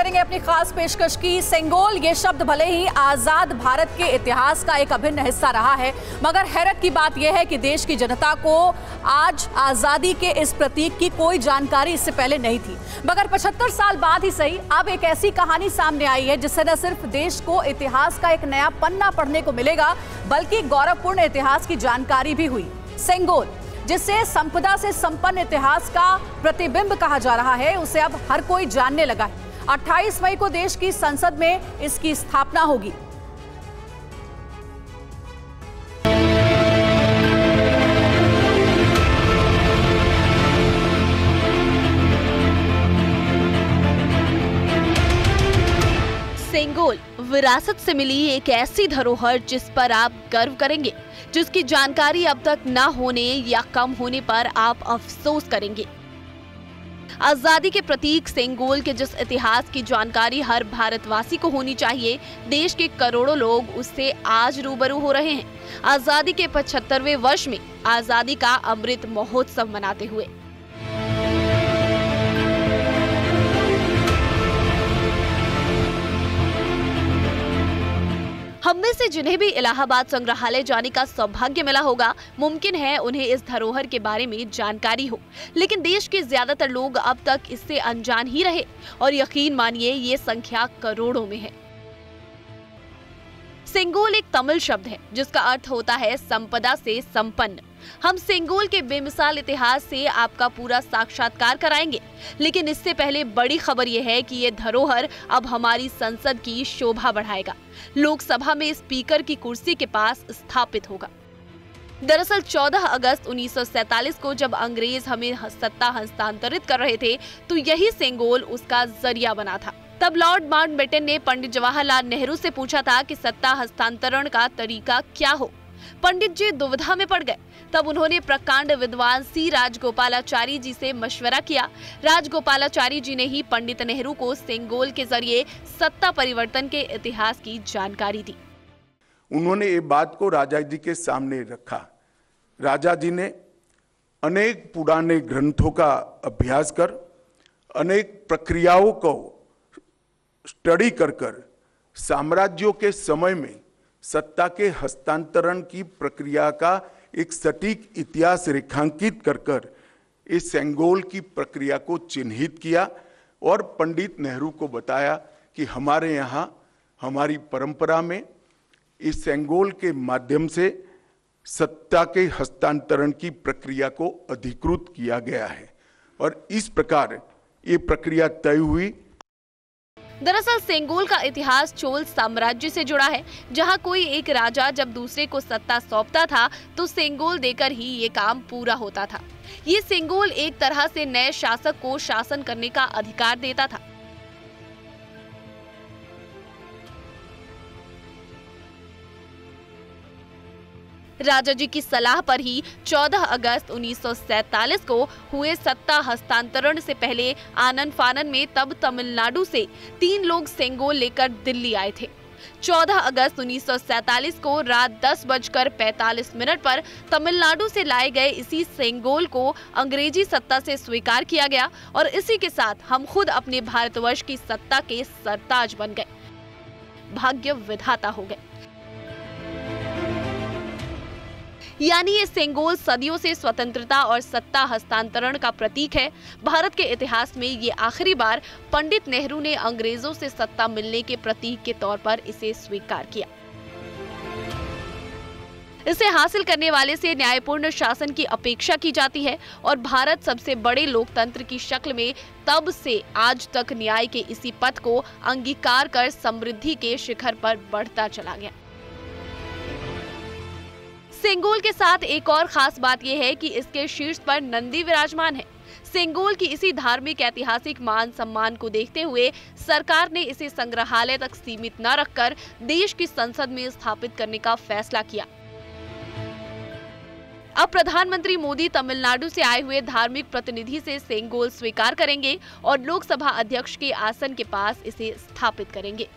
करेंगे अपनी खास पेशकश की। सेंगोल ये शब्द भले ही आजाद भारत के इतिहास का एक अभिन्न हिस्सा रहा है, मगर हैरत की बात यह है कि देश की जनता को आज आजादी के इस प्रतीक की कोई जानकारी इससे पहले नहीं थी। मगर 75 साल बाद ही सही, अब एक ऐसी कहानी सामने आई है जिससे न सिर्फ देश को इतिहास का एक नया पन्ना पढ़ने को मिलेगा, बल्कि गौरवपूर्ण इतिहास की जानकारी भी हुई। सेंगोल, जिसे संपदा से संपन्न इतिहास का प्रतिबिंब कहा जा रहा है, उसे अब हर कोई जानने लगा है। 28 मई को देश की संसद में इसकी स्थापना होगी। सेंगोल विरासत से मिली एक ऐसी धरोहर जिस पर आप गर्व करेंगे, जिसकी जानकारी अब तक न होने या कम होने पर आप अफसोस करेंगे। आजादी के प्रतीक सेंगोल के जिस इतिहास की जानकारी हर भारतवासी को होनी चाहिए, देश के करोड़ों लोग उससे आज रूबरू हो रहे हैं, आजादी के 75वें वर्ष में आजादी का अमृत महोत्सव मनाते हुए। हम में से जिन्हें भी इलाहाबाद संग्रहालय जाने का सौभाग्य मिला होगा, मुमकिन है उन्हें इस धरोहर के बारे में जानकारी हो, लेकिन देश के ज्यादातर लोग अब तक इससे अनजान ही रहे, और यकीन मानिए ये संख्या करोड़ों में है। सेंगोल एक तमिल शब्द है जिसका अर्थ होता है संपदा से संपन्न। हम सेंगोल के बेमिसाल इतिहास से आपका पूरा साक्षात्कार कराएंगे, लेकिन इससे पहले बड़ी खबर यह है कि ये धरोहर अब हमारी संसद की शोभा बढ़ाएगा। लोकसभा में स्पीकर की कुर्सी के पास स्थापित होगा। दरअसल 14 अगस्त 1947 को जब अंग्रेज हमें सत्ता हस्तांतरित कर रहे थे, तो यही सेंगोल उसका जरिया बना था। तब लॉर्ड माउंटबेटन ने पंडित जवाहरलाल नेहरू से पूछा था कि सत्ता हस्तांतरण का तरीका क्या हो। पंडित जी दुविधा में पड़ गए। तब उन्होंने प्रकांड विद्वान सी राजगोपालाचारी जी से मशवरा किया। राजगोपालाचारी जी ने ही पंडित नेहरू को सेंगोल के जरिए सत्ता परिवर्तन के इतिहास की जानकारी दी। उन्होंने ये बात को राजा जी के सामने रखा। राजा जी ने अनेक पुराने ग्रंथों का अभ्यास कर, अनेक प्रक्रियाओं को स्टडी कर साम्राज्यों के समय में सत्ता के हस्तांतरण की प्रक्रिया का एक सटीक इतिहास रेखांकित कर इस सेंगोल की प्रक्रिया को चिन्हित किया और पंडित नेहरू को बताया कि हमारे यहाँ हमारी परंपरा में इस सेंगोल के माध्यम से सत्ता के हस्तांतरण की प्रक्रिया को अधिकृत किया गया है, और इस प्रकार ये प्रक्रिया तय हुई। दरअसल सेंगोल का इतिहास चोल साम्राज्य से जुड़ा है, जहां कोई एक राजा जब दूसरे को सत्ता सौंपता था तो सेंगोल देकर ही ये काम पूरा होता था। ये सेंगोल एक तरह से नए शासक को शासन करने का अधिकार देता था। राजा जी की सलाह पर ही 14 अगस्त 1947 को हुए सत्ता हस्तांतरण से पहले आनन फानन में तब तमिलनाडु से 3 लोग सेंगोल लेकर दिल्ली आए थे। 14 अगस्त 1947 को रात 10:45 पर तमिलनाडु से लाए गए इसी सेंगोल को अंग्रेजी सत्ता से स्वीकार किया गया, और इसी के साथ हम खुद अपने भारतवर्ष की सत्ता के सरताज बन गए, भाग्य विधाता हो गए। यानी ये सेंगोल सदियों से स्वतंत्रता और सत्ता हस्तांतरण का प्रतीक है। भारत के इतिहास में ये आखिरी बार पंडित नेहरू ने अंग्रेजों से सत्ता मिलने के प्रतीक के तौर पर इसे स्वीकार किया। इसे हासिल करने वाले से न्यायपूर्ण शासन की अपेक्षा की जाती है, और भारत सबसे बड़े लोकतंत्र की शक्ल में तब से आज तक न्याय के इसी पथ को अंगीकार कर समृद्धि के शिखर पर बढ़ता चला गया। सेंगोल के साथ एक और खास बात यह है कि इसके शीर्ष पर नंदी विराजमान है। सेंगोल की इसी धार्मिक ऐतिहासिक मान सम्मान को देखते हुए सरकार ने इसे संग्रहालय तक सीमित न रखकर देश की संसद में स्थापित करने का फैसला किया। अब प्रधानमंत्री मोदी तमिलनाडु से आए हुए धार्मिक प्रतिनिधि से सेंगोल स्वीकार करेंगे और लोकसभा अध्यक्ष के आसन के पास इसे स्थापित करेंगे।